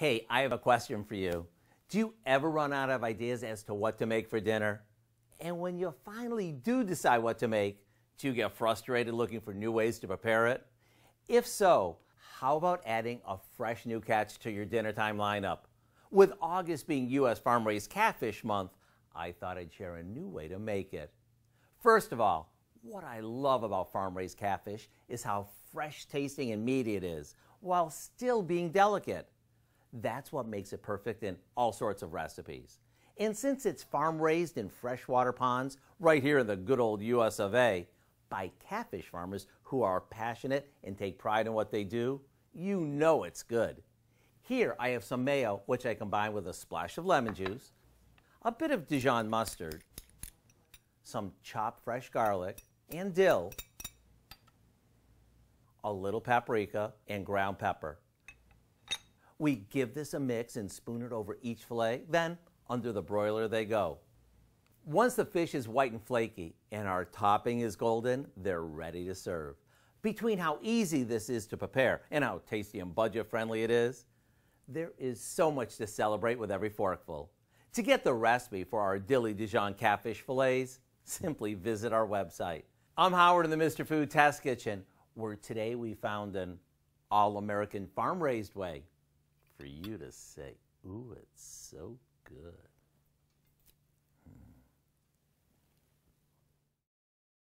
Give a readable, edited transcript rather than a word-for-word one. Hey, I have a question for you. Do you ever run out of ideas as to what to make for dinner? And when you finally do decide what to make, do you get frustrated looking for new ways to prepare it? If so, how about adding a fresh new catch to your dinner time lineup? With August being U.S. Farm-Raised Catfish Month, I thought I'd share a new way to make it. First of all, what I love about farm-raised catfish is how fresh-tasting and meaty it is, while still being delicate. That's what makes it perfect in all sorts of recipes. And since it's farm-raised in freshwater ponds right here in the good old US of A, by catfish farmers who are passionate and take pride in what they do, you know it's good. Here I have some mayo, which I combine with a splash of lemon juice, a bit of Dijon mustard, some chopped fresh garlic and dill, a little paprika and ground pepper. We give this a mix and spoon it over each fillet, then under the broiler they go. Once the fish is white and flaky and our topping is golden, they're ready to serve. Between how easy this is to prepare and how tasty and budget-friendly it is, there is so much to celebrate with every forkful. To get the recipe for our Dilly Dijon Catfish Fillets, simply visit our website. I'm Howard in the Mr. Food Test Kitchen, where today we found an all-American farm-raised way for you to say, ooh, it's so good.